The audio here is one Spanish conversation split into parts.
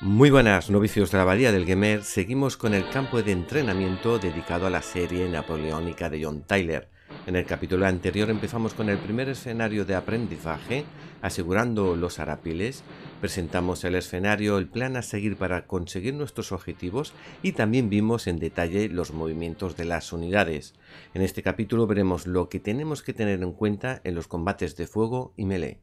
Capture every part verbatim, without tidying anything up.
Muy buenas, novicios de la abadía del Gamer. Seguimos con el campo de entrenamiento dedicado a la serie napoleónica de John Tyler. En el capítulo anterior empezamos con el primer escenario de aprendizaje, asegurando los arapiles. Presentamos el escenario, el plan a seguir para conseguir nuestros objetivos y también vimos en detalle los movimientos de las unidades. En este capítulo veremos lo que tenemos que tener en cuenta en los combates de fuego y melee.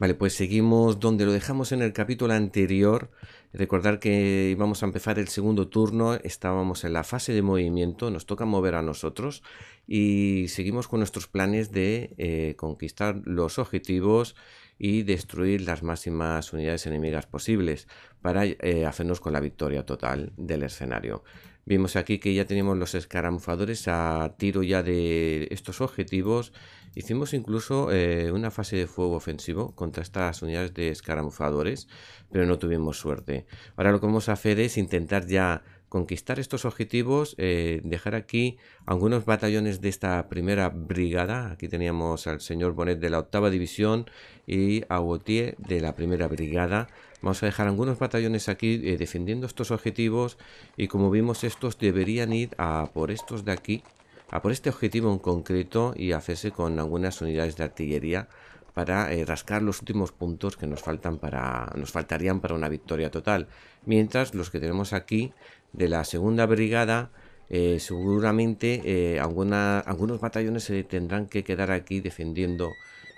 Vale, pues seguimos donde lo dejamos en el capítulo anterior. Recordar que íbamos a empezar el segundo turno, estábamos en la fase de movimiento, nos toca mover a nosotros y seguimos con nuestros planes de eh, conquistar los objetivos y destruir las máximas unidades enemigas posibles para eh, hacernos con la victoria total del escenario. Vimos aquí que ya teníamos los escaramuzadores a tiro ya de estos objetivos. Hicimos incluso eh, una fase de fuego ofensivo contra estas unidades de escaramuzadores, pero no tuvimos suerte. Ahora lo que vamos a hacer es intentar ya conquistar estos objetivos, eh, dejar aquí algunos batallones de esta primera brigada. Aquí teníamos al señor Bonnet de la octava división y a Gautier de la primera brigada. Vamos a dejar algunos batallones aquí eh, defendiendo estos objetivos y, como vimos, estos deberían ir a por estos de aquí, a por este objetivo en concreto y hacerse con algunas unidades de artillería para eh, rascar los últimos puntos que nos, faltan para, nos faltarían para una victoria total. Mientras los que tenemos aquí de la segunda brigada, eh, seguramente eh, alguna, algunos batallones se tendrán que quedar aquí defendiendo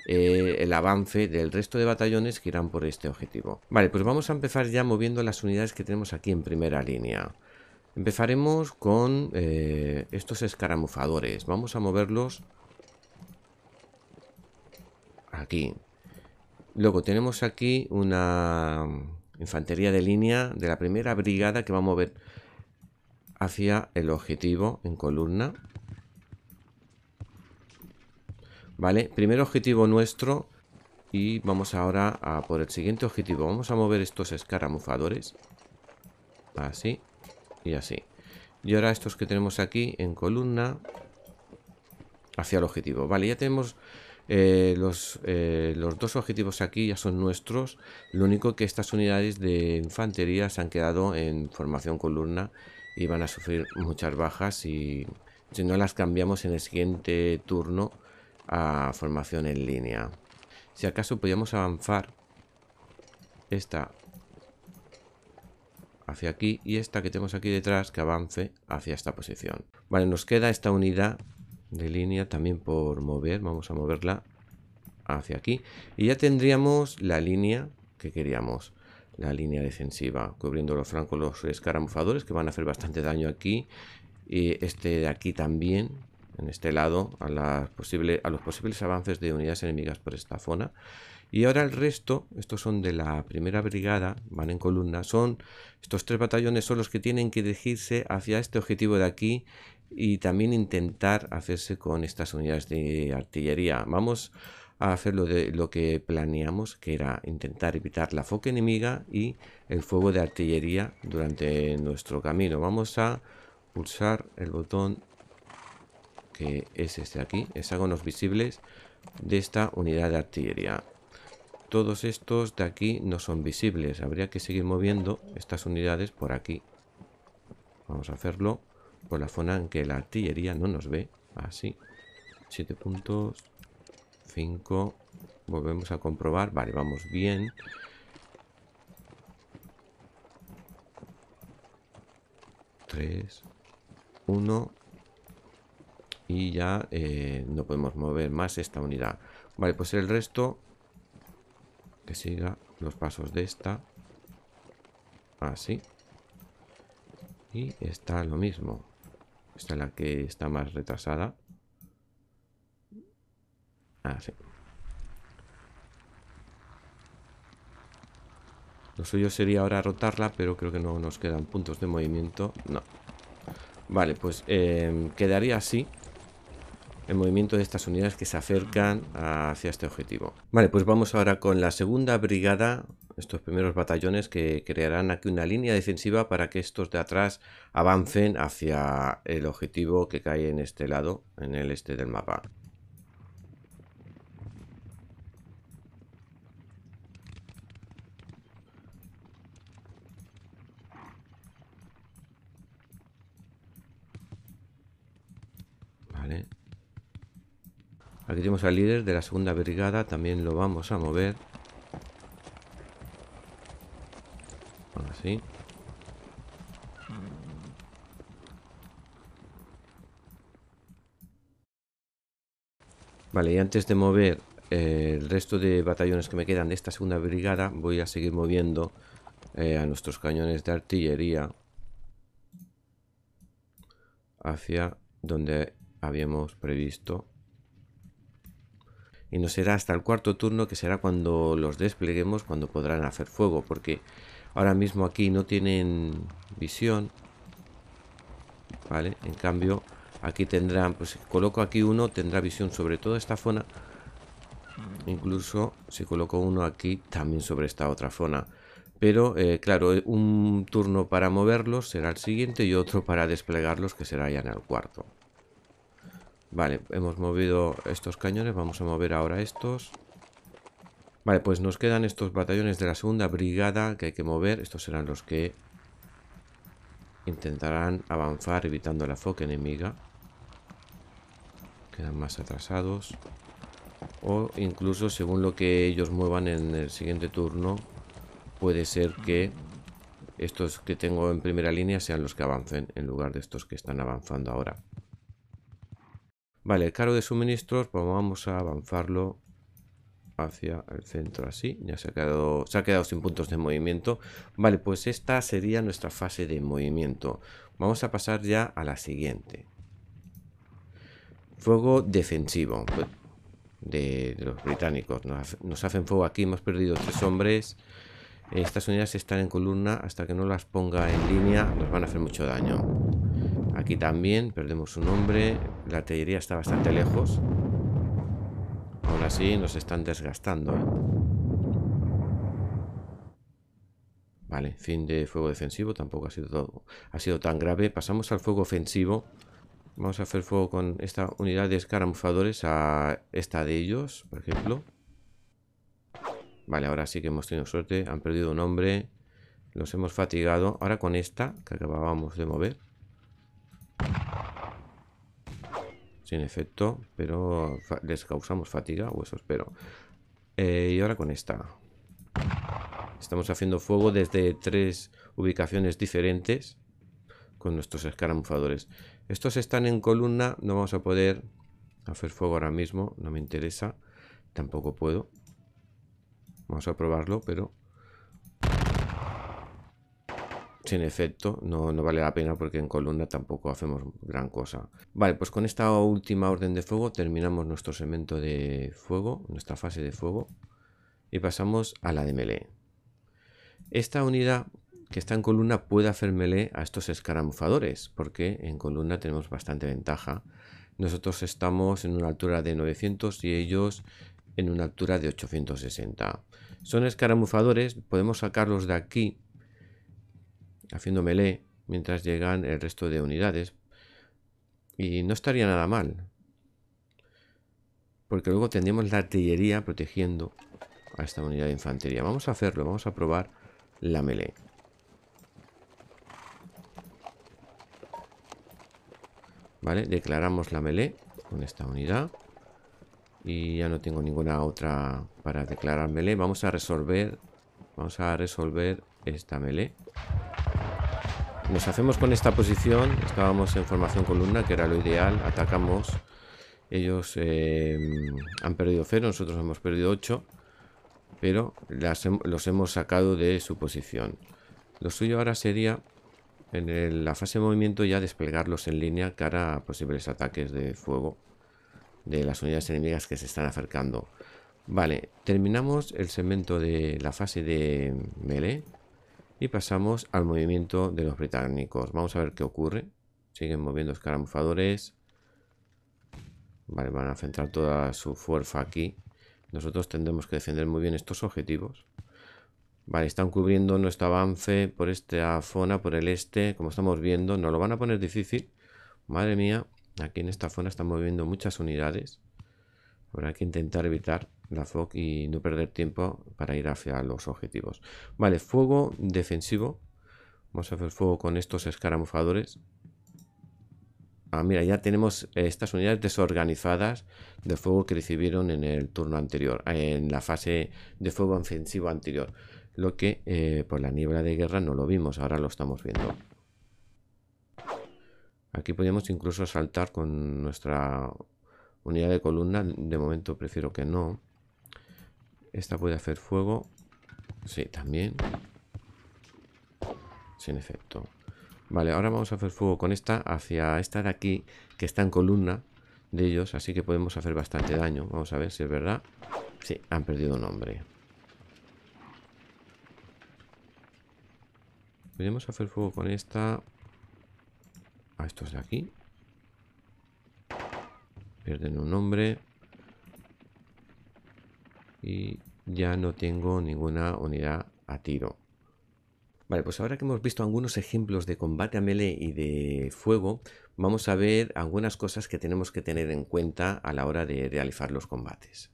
Eh, el avance del resto de batallones que irán por este objetivo. Vale, pues vamos a empezar ya moviendo las unidades que tenemos aquí en primera línea. Empezaremos con eh, estos escaramuzadores. Vamos a moverlos aquí. Luego tenemos aquí una infantería de línea de la primera brigada que va a mover hacia el objetivo en columna. Vale, primer objetivo nuestro y vamos ahora a por el siguiente objetivo. Vamos a mover estos escaramuzadores, así y así. Y ahora estos que tenemos aquí en columna hacia el objetivo. Vale, ya tenemos eh, los, eh, los dos objetivos aquí, ya son nuestros. Lo único que estas unidades de infantería se han quedado en formación columna y van a sufrir muchas bajas y si no las cambiamos en el siguiente turno a formación en línea. Si acaso podíamos avanzar esta hacia aquí y esta que tenemos aquí detrás que avance hacia esta posición. Vale, nos queda esta unidad de línea también por mover. Vamos a moverla hacia aquí y ya tendríamos la línea que queríamos, la línea defensiva, cubriendo los flancos los escaramuzadores que van a hacer bastante daño aquí y este de aquí también. En este lado a, las posible, a los posibles avances de unidades enemigas por esta zona. Y ahora el resto, estos son de la primera brigada, van en columna. Son estos tres batallones son los que tienen que dirigirse hacia este objetivo de aquí y también intentar hacerse con estas unidades de artillería. Vamos a hacer lo, de, lo que planeamos, que era intentar evitar la foca enemiga y el fuego de artillería durante nuestro camino. Vamos a pulsar el botón que es este de aquí, hexágonos visibles de esta unidad de artillería. Todos estos de aquí no son visibles, habría que seguir moviendo estas unidades por aquí. Vamos a hacerlo por la zona en que la artillería no nos ve, así. siete puntos, cinco, volvemos a comprobar, vale, vamos bien. tres, uno... Y ya eh, no podemos mover más esta unidad. Vale, pues el resto que siga los pasos de esta. Así. Y está lo mismo. Esta es la que está más retrasada. Así. Lo suyo sería ahora rotarla, pero creo que no nos quedan puntos de movimiento. No. Vale, pues eh, quedaría así el movimiento de estas unidades que se acercan hacia este objetivo. Vale, pues vamos ahora con la segunda brigada, estos primeros batallones que crearán aquí una línea defensiva para que estos de atrás avancen hacia el objetivo que cae en este lado, en el este del mapa. Aquí tenemos al líder de la segunda brigada, también lo vamos a mover. Ahora sí. Vale, y antes de mover eh, el resto de batallones que me quedan de esta segunda brigada, voy a seguir moviendo eh, a nuestros cañones de artillería hacia donde habíamos previsto. Y no será hasta el cuarto turno, que será cuando los despleguemos, cuando podrán hacer fuego, porque ahora mismo aquí no tienen visión, ¿vale? En cambio, aquí tendrán, pues si coloco aquí uno, tendrá visión sobre toda esta zona. Incluso si coloco uno aquí, también sobre esta otra zona. Pero, eh, claro, un turno para moverlos será el siguiente y otro para desplegarlos, que será ya en el cuarto. Vale, hemos movido estos cañones, vamos a mover ahora estos. Vale, pues nos quedan estos batallones de la segunda brigada que hay que mover. Estos serán los que intentarán avanzar evitando el azoque enemiga. Quedan más atrasados. O incluso según lo que ellos muevan en el siguiente turno, puede ser que estos que tengo en primera línea sean los que avancen en lugar de estos que están avanzando ahora. Vale, el carro de suministros, pues vamos a avanzarlo hacia el centro así. Ya se ha quedado, se ha quedado sin puntos de movimiento. Vale, pues esta sería nuestra fase de movimiento. Vamos a pasar ya a la siguiente. Fuego defensivo de, de los británicos. Nos, nos hacen fuego aquí, hemos perdido tres hombres. Estas unidades están en columna, hasta que no las ponga en línea nos van a hacer mucho daño. Aquí también perdemos un hombre. La artillería está bastante lejos. Aún así nos están desgastando, ¿eh? Vale, fin de fuego defensivo. Tampoco ha sido, todo, ha sido tan grave. Pasamos al fuego ofensivo. Vamos a hacer fuego con esta unidad de escaramuzadores a esta de ellos, por ejemplo. Vale, ahora sí que hemos tenido suerte. Han perdido un hombre. Los hemos fatigado. Ahora con esta que acabábamos de mover. Sin efecto, pero les causamos fatiga, o eso espero. Eh, y ahora con esta. Estamos haciendo fuego desde tres ubicaciones diferentes con nuestros escaramuzadores. Estos están en columna. No vamos a poder hacer fuego ahora mismo. No me interesa. Tampoco puedo. Vamos a probarlo, pero sin efecto, no, no vale la pena porque en columna tampoco hacemos gran cosa. Vale, pues con esta última orden de fuego terminamos nuestro segmento de fuego, nuestra fase de fuego, y pasamos a la de melee. Esta unidad que está en columna puede hacer melee a estos escaramuzadores, porque en columna tenemos bastante ventaja. Nosotros estamos en una altura de novecientos y ellos en una altura de ochocientos sesenta. Son escaramuzadores, podemos sacarlos de aquí haciendo melee mientras llegan el resto de unidades y no estaría nada mal, porque luego tendríamos la artillería protegiendo a esta unidad de infantería. Vamos a hacerlo, vamos a probar la melee. Vale, declaramos la melee con esta unidad. Y ya no tengo ninguna otra para declarar melee. Vamos a resolver. Vamos a resolver esta melee. Nos hacemos con esta posición. Estábamos en formación columna, que era lo ideal. Atacamos. Ellos eh, han perdido cero. Nosotros hemos perdido ocho. Pero las, los hemos sacado de su posición. Lo suyo ahora sería, en el, la fase de movimiento, ya desplegarlos en línea cara a posibles ataques de fuego de las unidades enemigas que se están acercando. Vale, terminamos el segmento de la fase de melee y pasamos al movimiento de los británicos. Vamos a ver qué ocurre. Siguen moviendo escaramuzadores. Vale, van a centrar toda su fuerza aquí. Nosotros tendremos que defender muy bien estos objetivos. Vale, están cubriendo nuestro avance por esta zona, por el este, como estamos viendo. Nos lo van a poner difícil. Madre mía. Aquí en esta zona están moviendo muchas unidades. Habrá que intentar evitar la F O C y no perder tiempo para ir hacia los objetivos. Vale, fuego defensivo. Vamos a hacer fuego con estos escaramuzadores. Ah, mira, ya tenemos estas unidades desorganizadas de fuego que recibieron en el turno anterior, en la fase de fuego ofensivo anterior. Lo que eh, por la niebla de guerra no lo vimos, ahora lo estamos viendo. Aquí podríamos incluso saltar con nuestra unidad de columna. De momento prefiero que no. Esta puede hacer fuego. Sí, también. Sin efecto. Vale, ahora vamos a hacer fuego con esta hacia esta de aquí, que está en columna de ellos, así que podemos hacer bastante daño. Vamos a ver si es verdad. Sí, han perdido un hombre. Podríamos hacer fuego con esta... A estos de aquí. Pierden un hombre. Y ya no tengo ninguna unidad a tiro. Vale, pues ahora que hemos visto algunos ejemplos de combate a melee y de fuego, vamos a ver algunas cosas que tenemos que tener en cuenta a la hora de realizar los combates.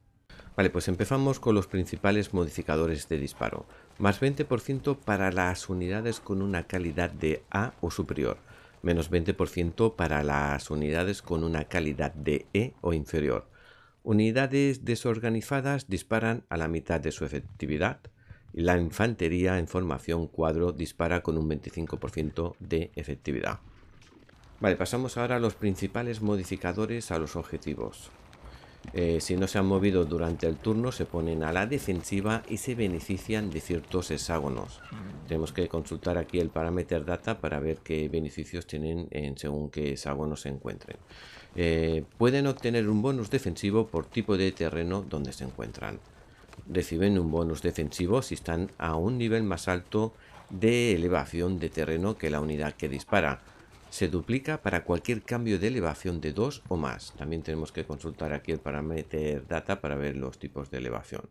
Vale, pues empezamos con los principales modificadores de disparo. Más veinte por ciento para las unidades con una calidad de A o superior. Menos veinte por ciento para las unidades con una calidad de E o inferior. Unidades desorganizadas disparan a la mitad de su efectividad. La infantería en formación cuadro dispara con un veinticinco por ciento de efectividad. Vale, pasamos ahora a los principales modificadores a los objetivos. Eh, si no se han movido durante el turno, se ponen a la defensiva y se benefician de ciertos hexágonos. Tenemos que consultar aquí el parámetro data para ver qué beneficios tienen en según qué hexágonos se encuentren. Eh, pueden obtener un bonus defensivo por tipo de terreno donde se encuentran. Reciben un bonus defensivo si están a un nivel más alto de elevación de terreno que la unidad que dispara. Se duplica para cualquier cambio de elevación de dos o más. También tenemos que consultar aquí el parámetro data para ver los tipos de elevación.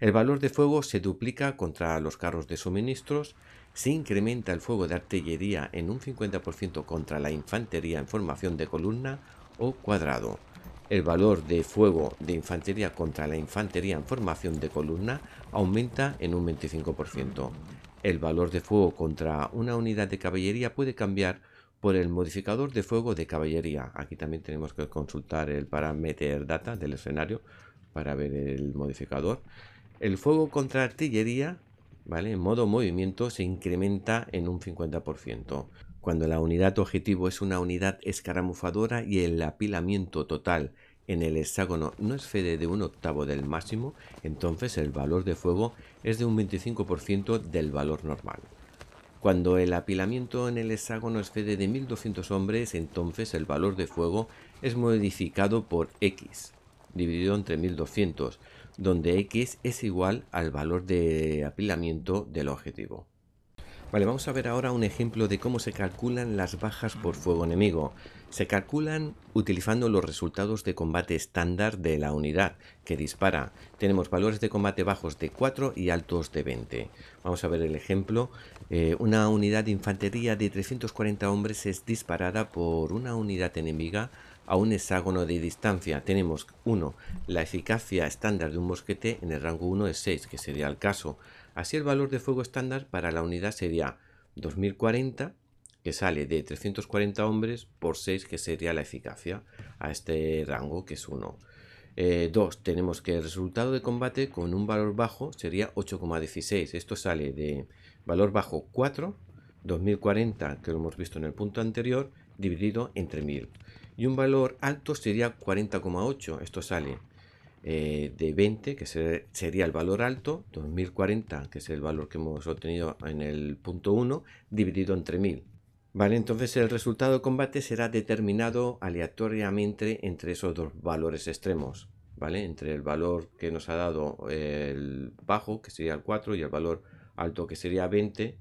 El valor de fuego se duplica contra los carros de suministros. Se incrementa el fuego de artillería en un cincuenta por ciento contra la infantería en formación de columna o cuadrado. El valor de fuego de infantería contra la infantería en formación de columna aumenta en un veinticinco por ciento. El valor de fuego contra una unidad de caballería puede cambiar por el modificador de fuego de caballería. Aquí también tenemos que consultar el parámetro data del escenario para ver el modificador. El fuego contra artillería, ¿vale?, en modo movimiento se incrementa en un cincuenta por ciento. Cuando la unidad objetivo es una unidad escaramuzadora y el apilamiento total en el hexágono no excede de un octavo del máximo, entonces el valor de fuego es de un veinticinco por ciento del valor normal. Cuando el apilamiento en el hexágono excede de mil doscientos hombres, entonces el valor de fuego es modificado por X, dividido entre mil doscientos, donde X es igual al valor de apilamiento del objetivo. Vale, vamos a ver ahora un ejemplo de cómo se calculan las bajas por fuego enemigo. Se calculan utilizando los resultados de combate estándar de la unidad que dispara. Tenemos valores de combate bajos de cuatro y altos de veinte. Vamos a ver el ejemplo. Eh, una unidad de infantería de trescientos cuarenta hombres es disparada por una unidad enemiga a un hexágono de distancia. Tenemos uno. La eficacia estándar de un mosquete en el rango uno es seis, que sería el caso. Así el valor de fuego estándar para la unidad sería dos mil cuarenta, que sale de trescientos cuarenta hombres por seis, que sería la eficacia a este rango, que es uno. Eh, dos, tenemos que el resultado de combate con un valor bajo sería ocho coma dieciséis. Esto sale de valor bajo cuatro, dos mil cuarenta, que lo hemos visto en el punto anterior, dividido entre mil. Y un valor alto sería cuarenta coma ocho. Esto sale Eh, de veinte, que ser, sería el valor alto, dos mil cuarenta, que es el valor que hemos obtenido en el punto uno, dividido entre mil. Vale, entonces el resultado de combate será determinado aleatoriamente entre esos dos valores extremos, ¿vale? Entre el valor que nos ha dado el bajo, que sería el cuatro, y el valor alto, que sería veinte.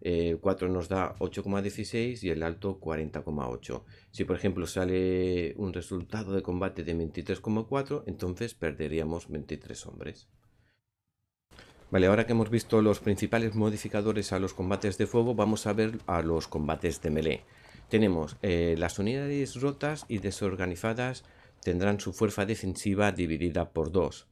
El cuatro nos da ocho coma dieciséis y el alto cuarenta coma ocho. Si por ejemplo sale un resultado de combate de veintitrés coma cuatro, entonces perderíamos veintitrés hombres. Vale, ahora que hemos visto los principales modificadores a los combates de fuego, vamos a ver a los combates de melee. Tenemos eh, las unidades rotas y desorganizadas tendrán su fuerza defensiva dividida por dos.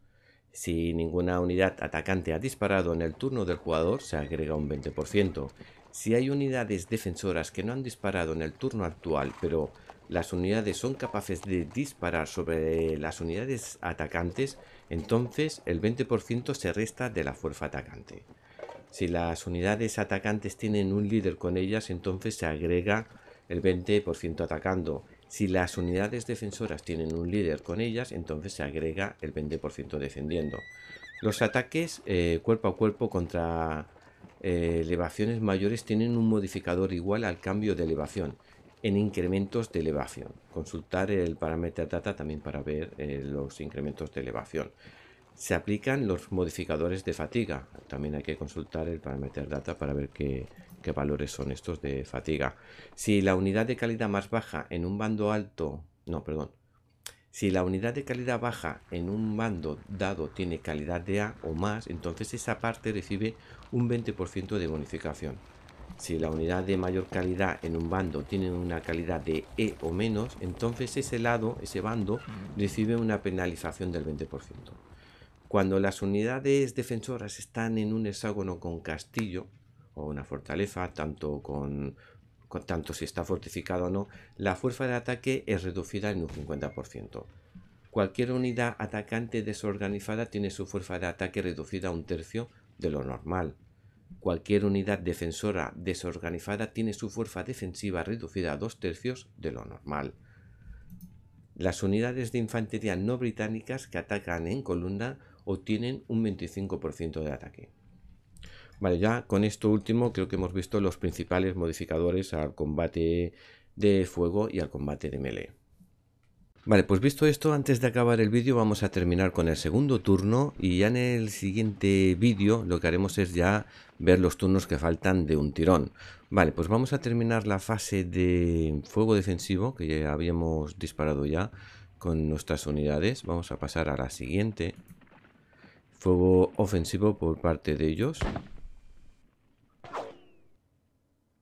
Si ninguna unidad atacante ha disparado en el turno del jugador, se agrega un veinte por ciento. Si hay unidades defensoras que no han disparado en el turno actual, pero las unidades son capaces de disparar sobre las unidades atacantes, entonces el veinte por ciento se resta de la fuerza atacante. Si las unidades atacantes tienen un líder con ellas, entonces se agrega el veinte por ciento atacando. Si las unidades defensoras tienen un líder con ellas, entonces se agrega el veinte por ciento defendiendo. Los ataques eh, cuerpo a cuerpo contra eh, elevaciones mayores tienen un modificador igual al cambio de elevación en incrementos de elevación. Consultar el parámetro data también para ver eh, los incrementos de elevación. Se aplican los modificadores de fatiga. También hay que consultar el parameter data para ver qué, qué valores son estos de fatiga. Si la unidad de calidad más baja en un bando alto, no, perdón. Si la unidad de calidad baja en un bando dado tiene calidad de A o más, entonces esa parte recibe un veinte por ciento de bonificación. Si la unidad de mayor calidad en un bando tiene una calidad de E o menos, entonces ese lado, ese bando, recibe una penalización del veinte por ciento. Cuando las unidades defensoras están en un hexágono con castillo o una fortaleza, tanto, con, con, tanto si está fortificado o no, la fuerza de ataque es reducida en un cincuenta por ciento. Cualquier unidad atacante desorganizada tiene su fuerza de ataque reducida a un tercio de lo normal. Cualquier unidad defensora desorganizada tiene su fuerza defensiva reducida a dos tercios de lo normal. Las unidades de infantería no británicas que atacan en columna obtienen un veinticinco por ciento de ataque. Vale, ya con esto último creo que hemos visto los principales modificadores al combate de fuego y al combate de melee. Vale, pues visto esto, antes de acabar el vídeo vamos a terminar con el segundo turno, y ya en el siguiente vídeo lo que haremos es ya ver los turnos que faltan de un tirón. Vale, pues vamos a terminar la fase de fuego defensivo, que ya habíamos disparado ya con nuestras unidades. Vamos a pasar a la siguiente. Fuego ofensivo por parte de ellos.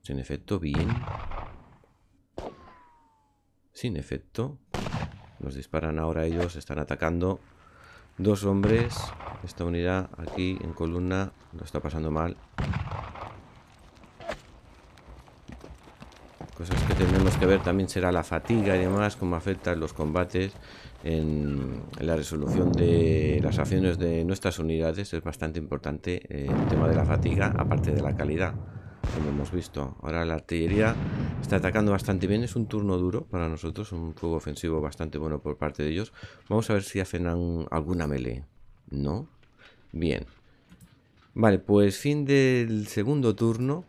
Sin efecto, bien. Sin efecto. Nos disparan ahora ellos, están atacando. Dos hombres. Esta unidad aquí en columna lo está pasando mal. Cosas que tenemos que ver también será la fatiga y demás, cómo afectan los combates en la resolución de las acciones de nuestras unidades. Es bastante importante el tema de la fatiga, aparte de la calidad, como hemos visto. Ahora la artillería está atacando bastante bien, es un turno duro para nosotros, un fuego ofensivo bastante bueno por parte de ellos. Vamos a ver si hacen alguna melee. No. Bien. Vale, pues fin del segundo turno.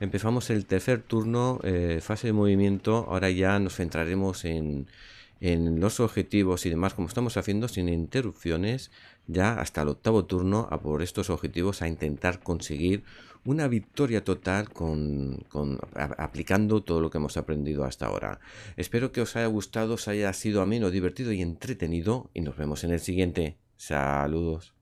Empezamos el tercer turno, eh, fase de movimiento. Ahora ya nos centraremos en, en los objetivos y demás, como estamos haciendo sin interrupciones, ya hasta el octavo turno, a por estos objetivos, a intentar conseguir una victoria total con, con a, aplicando todo lo que hemos aprendido hasta ahora. Espero que os haya gustado, os haya sido ameno, divertido y entretenido, y nos vemos en el siguiente. Saludos.